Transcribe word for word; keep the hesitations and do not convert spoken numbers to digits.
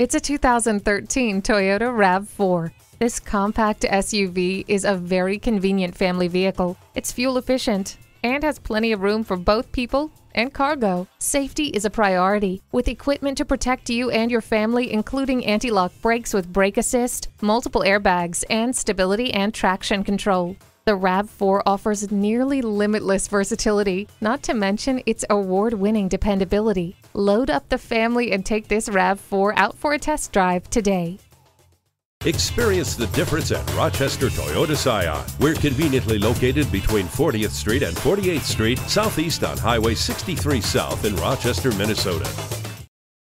It's a two thousand thirteen Toyota RAV four. This compact S U V is a very convenient family vehicle. It's fuel efficient and has plenty of room for both people and cargo. Safety is a priority, with equipment to protect you and your family, including anti-lock brakes with brake assist, multiple airbags, and stability and traction control. The RAV four offers nearly limitless versatility, not to mention its award-winning dependability. Load up the family and take this RAV four out for a test drive today. Experience the difference at Rochester Toyota Scion. We're conveniently located between fortieth Street and forty-eighth Street, southeast on Highway sixty-three South in Rochester, Minnesota.